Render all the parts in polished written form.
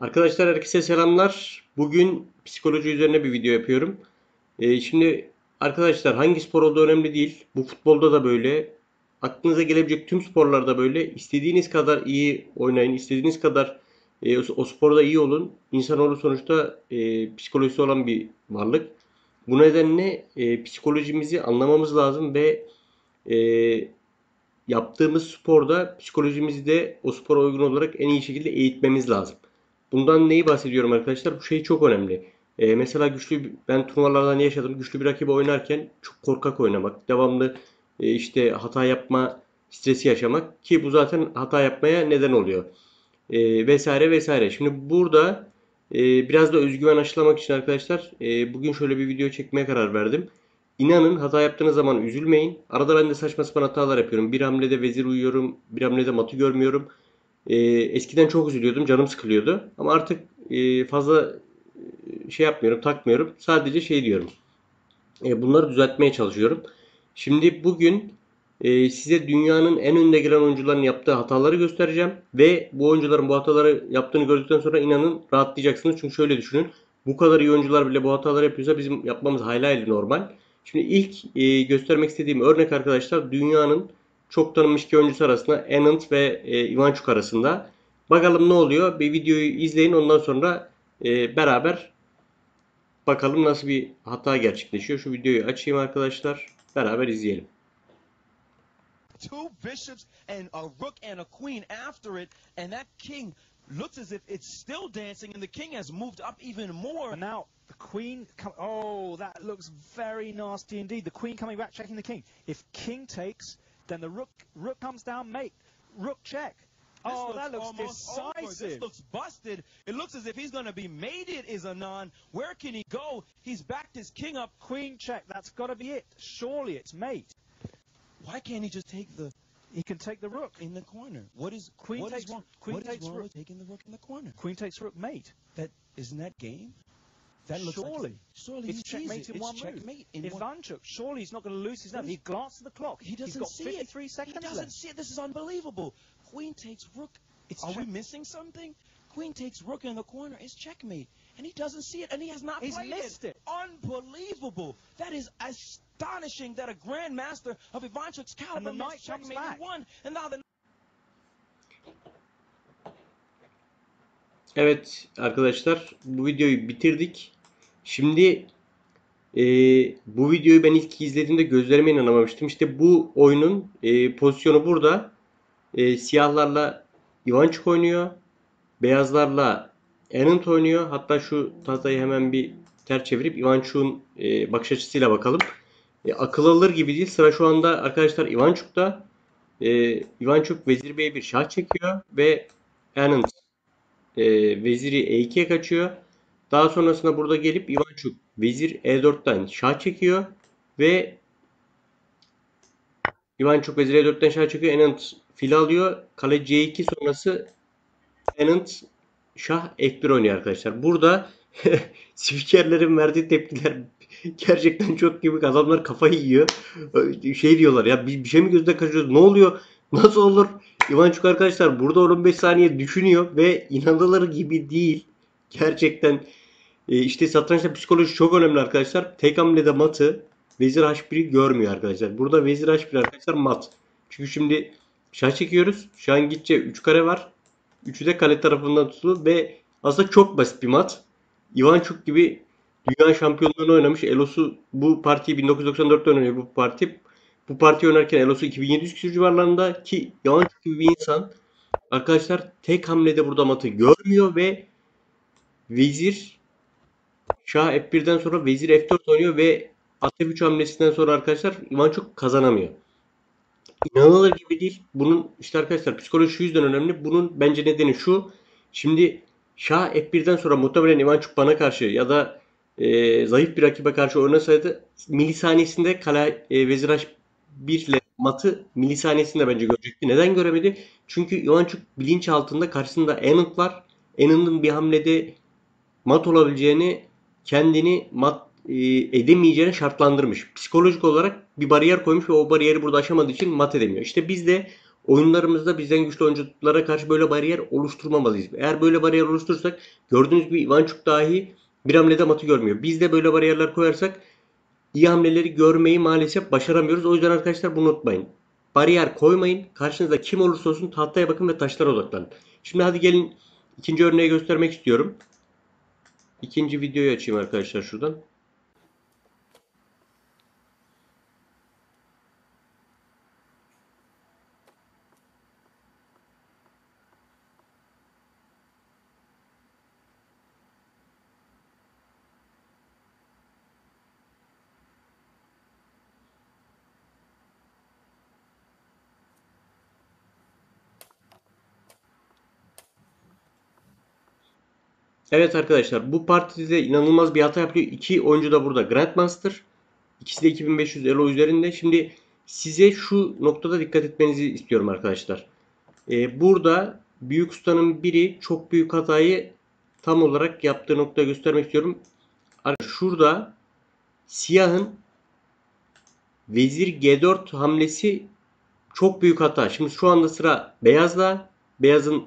Arkadaşlar herkese selamlar. Bugün psikoloji üzerine bir video yapıyorum. Şimdi arkadaşlar hangi spor olduğu önemli değil. Bu futbolda da böyle. Aklınıza gelebilecek tüm sporlarda böyle. İstediğiniz kadar iyi oynayın. İstediğiniz kadar o sporda iyi olun. İnsanoğlu sonuçta psikolojisi olan bir varlık. Bu nedenle psikolojimizi anlamamız lazım ve yaptığımız sporda psikolojimizi de o spora uygun olarak en iyi şekilde eğitmemiz lazım. Bundan neyi bahsediyorum arkadaşlar? Bu şey çok önemli. Mesela ben turnuvalardan yaşadım. Güçlü bir rakibe oynarken çok korkak oynamak. Devamlı işte hata yapma stresi yaşamak. Ki bu zaten hata yapmaya neden oluyor. Vesaire vesaire. Şimdi burada biraz da özgüven aşılamak için arkadaşlar bugün şöyle bir video çekmeye karar verdim. İnanın hata yaptığınız zaman üzülmeyin. Arada ben de saçma sapan hatalar yapıyorum. Bir hamlede vezir uyuyorum. Bir hamlede matı görmüyorum. Eskiden çok üzülüyordum. Canım sıkılıyordu. Ama artık fazla şey yapmıyorum. Takmıyorum. Sadece şey diyorum. Bunları düzeltmeye çalışıyorum. Şimdi bugün size dünyanın en önde gelen oyuncuların yaptığı hataları göstereceğim. Ve bu oyuncuların bu hataları yaptığını gördükten sonra inanın rahatlayacaksınız. Çünkü şöyle düşünün. Bu kadar iyi oyuncular bile bu hataları yapıyorsa bizim yapmamız hayli normal. Şimdi ilk göstermek istediğim örnek arkadaşlar dünyanın çok tanınmış iki oyuncusu arasında Anand ve Ivanchuk arasında. Bakalım ne oluyor? Bir videoyu izleyin, ondan sonra beraber bakalım nasıl bir hata gerçekleşiyor. Şu videoyu açayım arkadaşlar. Beraber izleyelim. Two bishops and a rook and a queen after it and that king looks as if it's still dancing and the king has moved up even more. Now the queen, oh, that looks very nasty indeed. The queen coming back, checking the king. If king takes, then the rook comes down, mate. Rook check. Oh, that looks decisive. This looks busted. It looks as if he's going to be mated, is Anand. Where can he go? He's backed his king up. Queen check. That's got to be it. Surely it's mate. Why can't he just take the... He can take the rook in the corner. What is queen what takes is wrong? Queen what takes is wrong rook. With taking the rook in the corner. Queen takes rook, mate. That isn't that game. That looks surely it's checkmate in one move. Ivanchuk, surely he's not going to lose his nerve. He glanced at the clock. He doesn't see it. He's got 53 seconds left. He doesn't see it. This is unbelievable. Queen takes rook. Are we missing something? Queen takes rook in the corner. It's checkmate, and he doesn't see it, and he has not played it. He's missed it. Unbelievable. That is astonishing that a grandmaster of Ivanchuk's caliber missed checkmate in one, and now the. Evet arkadaşlar bu videoyu bitirdik. Şimdi bu videoyu ben ilk izlediğimde gözlerime inanamamıştım. İşte bu oyunun pozisyonu burada. Siyahlarla Ivanchuk oynuyor. Beyazlarla Anand oynuyor. Hatta şu tahtayı hemen bir ters çevirip Ivanchuk'un bakış açısıyla bakalım. Akıl alır gibi değil. Sıra şu anda arkadaşlar Ivanchuk'ta. Ivanchuk Vezir Bey'e bir şah çekiyor ve Anand veziri E2'ye kaçıyor. Daha sonrasında burada gelip Ivanchuk vezir E4'ten şah çekiyor ve Ivanchuk vezir E4'ten şah çekiyor. Anand fil alıyor. Kale C2 sonrası Anand şah F1 oynuyor arkadaşlar. Burada spikerlerin verdiği tepkiler gerçekten çok gibi. Adamlar kafayı yiyor. Şey diyorlar ya biz bir şey mi gözden kaçırıyoruz? Ne oluyor? Nasıl olur? Ivanchuk arkadaşlar burada 15 saniye düşünüyor ve inanılır gibi değil. Gerçekten işte satrançta psikoloji çok önemli arkadaşlar. Tek hamlede matı vezir h1'i görmüyor arkadaşlar. Burada vezir h1 arkadaşlar mat. Çünkü şimdi şah çekiyoruz. Şu an gitçe 3 kare var. 3'ü de kale tarafından tutuldu ve aslında çok basit bir mat. Ivanchuk gibi dünya şampiyonluğunu oynamış. Elo'su bu partiyi 1994'te oynuyor bu parti. Bu parti oynarken Elo'su 2700 küsur civarlarında ki Ivanchuk gibi bir insan arkadaşlar tek hamlede burada matı görmüyor ve vezir şah F1'den sonra vezir F4 oynuyor ve at F3 hamlesinden sonra arkadaşlar Ivanchuk kazanamıyor. İnanılır gibi değil. Bunun işte arkadaşlar psikoloji şu yüzden önemli. Bunun bence nedeni şu. Şimdi şah F1'den sonra muhtemelen Ivanchuk bana karşı ya da zayıf bir rakibe karşı oynasaydı milisaniyesinde kale vezir h 1 ile matı milisaniyesinde bence görecekti. Neden göremedi? Çünkü Ivanchuk bilinç altında karşısında Anand var. Anand'ın bir hamlede mat olabileceğini, kendini mat edemeyeceğini şartlandırmış. Psikolojik olarak bir bariyer koymuş ve o bariyeri burada aşamadığı için mat edemiyor. İşte biz de oyunlarımızda bizden güçlü oyunculara karşı böyle bariyer oluşturmamalıyız. Eğer böyle bariyer oluşturursak gördüğünüz gibi Ivanchuk dahi bir hamlede matı görmüyor. Biz de böyle bariyerler koyarsak iyi hamleleri görmeyi maalesef başaramıyoruz. O yüzden arkadaşlar bunu unutmayın. Bariyer koymayın. Karşınızda kim olursa olsun tahtaya bakın ve taşlara odaklanın. Şimdi hadi gelin ikinci örneği göstermek istiyorum. İkinci videoyu açayım arkadaşlar şuradan. Evet arkadaşlar, bu partide inanılmaz bir hata yapıyor. İki oyuncu da burada Grandmaster. İkisi de 2500 Elo üzerinde. Şimdi size şu noktada dikkat etmenizi istiyorum arkadaşlar. Burada büyük ustanın biri çok büyük hatayı tam olarak yaptığı noktaya göstermek istiyorum. Şurada siyahın vezir G4 hamlesi çok büyük hata. Şimdi şu anda sıra beyazla. Beyazın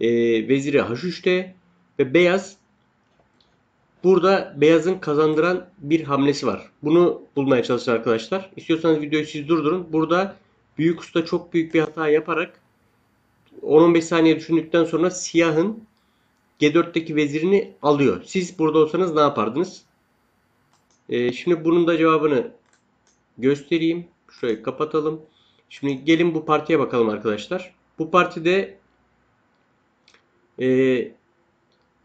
veziri H3'te. Ve beyaz, burada beyazın kazandıran bir hamlesi var. Bunu bulmaya çalışın arkadaşlar. İstiyorsanız videoyu siz durdurun. Burada büyük usta çok büyük bir hata yaparak 10-15 saniye düşündükten sonra siyahın G4'teki vezirini alıyor. Siz burada olsanız ne yapardınız? Şimdi bunun da cevabını göstereyim. Şurayı kapatalım. Şimdi gelin bu partiye bakalım arkadaşlar. Bu partide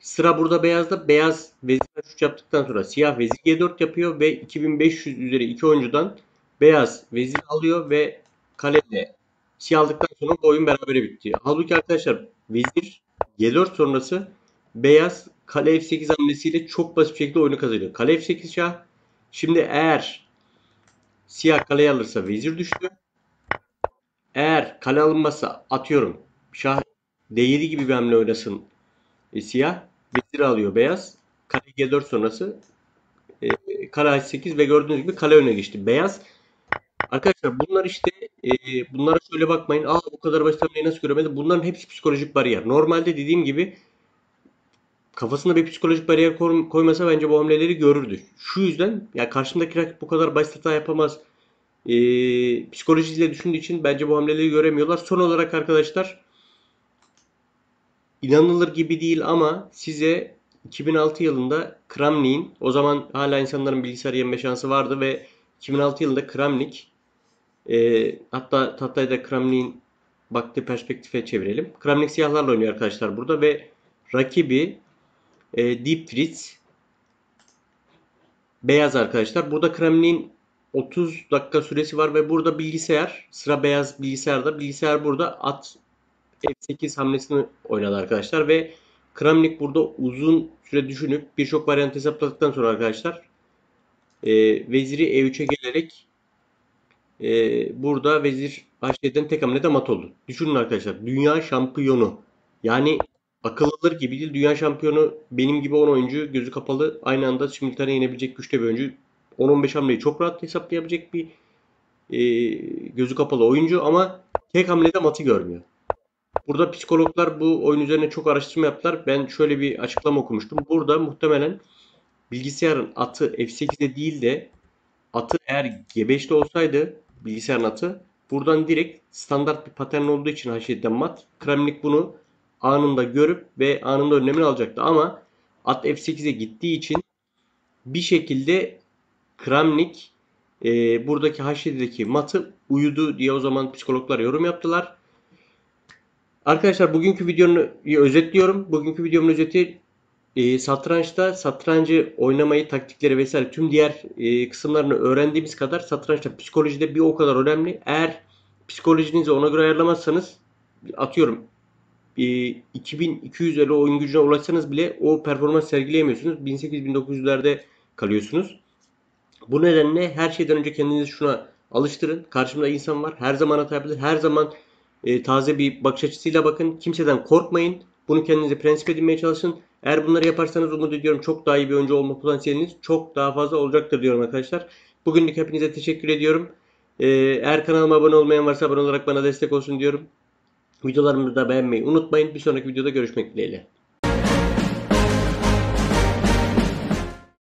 sıra burada beyazda. Beyaz vezir H3 yaptıktan sonra siyah vezir G4 yapıyor ve 2500 üzeri iki oyuncudan beyaz vezir alıyor ve kaleyle siyah aldıktan sonra oyun berabere bitti. Halbuki arkadaşlar vezir G4 sonrası beyaz kale F8 hamlesiyle çok basit bir şekilde oyunu kazanıyor. Kale F8 şah. Şimdi eğer siyah kaleyi alırsa vezir düştü. Eğer kale alınmazsa atıyorum şah D7 gibi bir hamle oynasın siyah. Vezir alıyor beyaz. Kale G4 sonrası kale H8 ve gördüğünüz gibi kale öne geçti beyaz. Arkadaşlar bunlar işte bunlara şöyle bakmayın. Aa, o kadar basit hamleyi nasıl göremedi? Bunların hepsi psikolojik bariyer. Normalde dediğim gibi kafasında bir psikolojik bariyer koymasa bence bu hamleleri görürdü. Şu yüzden ya karşımdaki rakip bu kadar basit hata yapamaz psikolojisiyle düşündüğü için bence bu hamleleri göremiyorlar. Son olarak arkadaşlar İnanılır gibi değil ama size 2006 yılında Kramnik'in, o zaman hala insanların bilgisayar yenme şansı vardı ve 2006 yılında Kramnik hatta tahtayı da Kramnik'in baktığı perspektife çevirelim. Kramnik siyahlarla oynuyor arkadaşlar burada ve rakibi Deep Fritz beyaz arkadaşlar. Burada Kramnik'in 30 dakika süresi var ve burada bilgisayar, sıra beyaz bilgisayarda. Bilgisayar burada at F8 hamlesini oynadı arkadaşlar ve Kramnik burada uzun süre düşünüp birçok varyant hesapladıktan sonra arkadaşlar veziri E3'e gelerek burada vezir H7'den tek hamlede mat oldu. Düşünün arkadaşlar, dünya şampiyonu, yani akıllıdır gibi değil, dünya şampiyonu benim gibi 10 oyuncu gözü kapalı aynı anda simultane yenebilecek güçte bir oyuncu, 10-15 hamleyi çok rahat hesaplayabilecek bir gözü kapalı oyuncu ama tek hamlede matı görmüyor. Burada psikologlar bu oyun üzerine çok araştırma yaptılar. Ben şöyle bir açıklama okumuştum. Burada muhtemelen bilgisayarın atı F8'de değil de atı eğer G5'de olsaydı bilgisayarın atı buradan direkt standart bir patern olduğu için H7'den mat. Kramnik bunu anında görüp ve anında önlemini alacaktı ama at F8'e gittiği için bir şekilde Kramnik buradaki H7'deki matı uyudu diye o zaman psikologlar yorum yaptılar. Arkadaşlar bugünkü videomu özetliyorum. Bugünkü videomun özeti satrançta satrancı oynamayı, taktikleri vesaire tüm diğer kısımlarını öğrendiğimiz kadar satrançta psikolojide bir o kadar önemli. Eğer psikolojinizi ona göre ayarlamazsanız, atıyorum 2200 Elo oyun gücüne ulaşsanız bile o performans sergileyemiyorsunuz. 1800-1900'lerde kalıyorsunuz. Bu nedenle her şeyden önce kendinizi şuna alıştırın. Karşımda insan var. Her zaman hata yapabilir. Her zaman taze bir bakış açısıyla bakın. Kimseden korkmayın. Bunu kendinize prensip edinmeye çalışın. Eğer bunları yaparsanız umut ediyorum çok daha iyi bir oyuncu olma potansiyeliniz çok daha fazla olacaktır diyorum arkadaşlar. Bugünlük hepinize teşekkür ediyorum. Eğer kanalıma abone olmayan varsa abone olarak bana destek olsun diyorum. Videolarımızı da beğenmeyi unutmayın. Bir sonraki videoda görüşmek dileğiyle.